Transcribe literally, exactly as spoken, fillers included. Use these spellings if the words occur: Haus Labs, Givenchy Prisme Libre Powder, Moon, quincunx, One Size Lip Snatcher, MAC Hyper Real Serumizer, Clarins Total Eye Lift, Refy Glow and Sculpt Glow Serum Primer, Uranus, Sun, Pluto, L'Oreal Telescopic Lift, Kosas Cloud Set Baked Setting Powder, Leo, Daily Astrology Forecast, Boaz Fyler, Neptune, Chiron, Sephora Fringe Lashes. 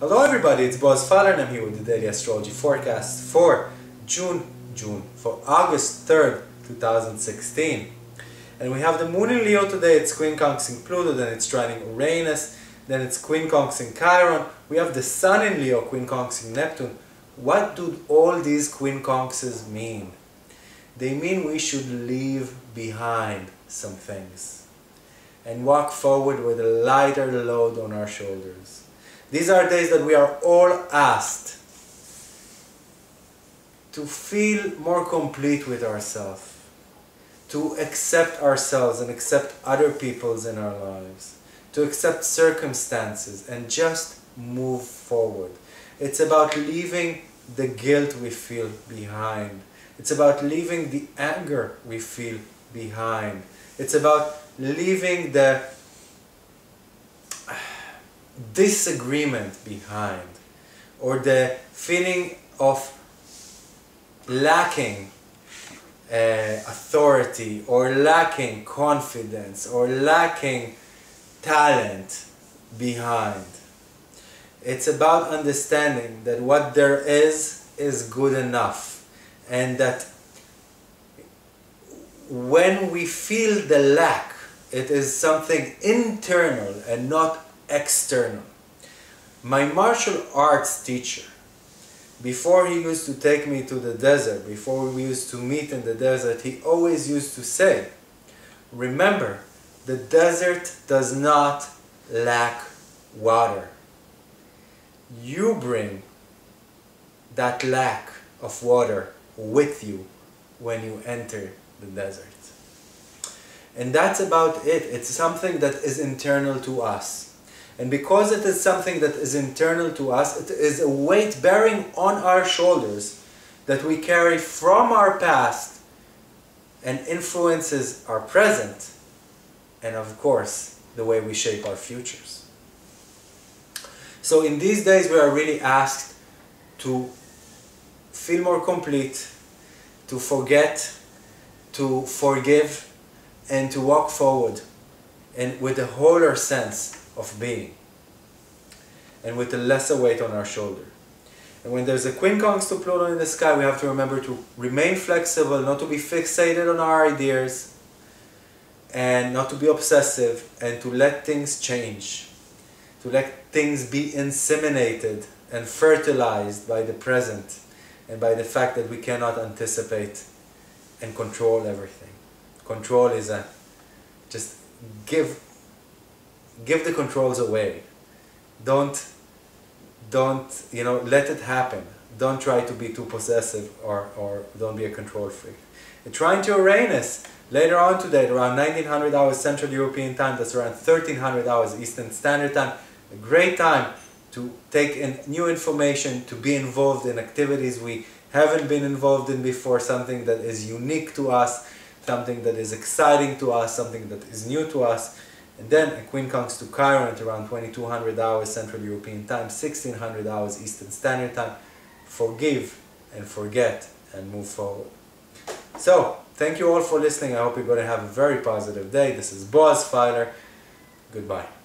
Hello everybody, it's Boaz Fyler and I'm here with the Daily Astrology Forecast for June, June, for August third, two thousand sixteen. And we have the Moon in Leo today, it's quincunxing Pluto, then it's trining Uranus, then it's quincunxing Chiron. We have the Sun in Leo, quincunxing Neptune. What do all these quincunxes mean? They mean we should leave behind some things and walk forward with a lighter load on our shoulders. These are days that we are all asked to feel more complete with ourselves, to accept ourselves and accept other people's in our lives, to accept circumstances and just move forward. It's about leaving the guilt we feel behind. It's about leaving the anger we feel behind. It's about leaving the disagreement behind, or the feeling of lacking uh, authority, or lacking confidence, or lacking talent behind. It's about understanding that what there is is good enough, and that when we feel the lack, it is something internal and not external. My martial arts teacher, before he used to take me to the desert, before we used to meet in the desert, he always used to say, remember, the desert does not lack water. You bring that lack of water with you when you enter the desert. And that's about it. It's something that is internal to us. And because it is something that is internal to us, it is a weight bearing on our shoulders that we carry from our past and influences our present and, of course, the way we shape our futures. So in these days, we are really asked to feel more complete, to forget, to forgive, and to walk forward and with a wholer sense of being, and with a lesser weight on our shoulder. And when there's a quincunx to Pluto in the sky, we have to remember to remain flexible, not to be fixated on our ideas, and not to be obsessive, and to let things change, to let things be inseminated and fertilized by the present and by the fact that we cannot anticipate and control everything. Control is a just give Give the controls away. Don't, don't, you know, let it happen. Don't try to be too possessive or, or don't be a control freak. And trying to Uranus later on today at around nineteen hundred hours Central European time, that's around thirteen hundred hours Eastern Standard Time. A great time to take in new information, to be involved in activities we haven't been involved in before, something that is unique to us, something that is exciting to us, something that is new to us. And then a quincunx to Chiron at around twenty-two hundred hours Central European Time, sixteen hundred hours Eastern Standard Time. Forgive and forget and move forward. So, thank you all for listening. I hope you're going to have a very positive day. This is Boaz Fyler. Goodbye.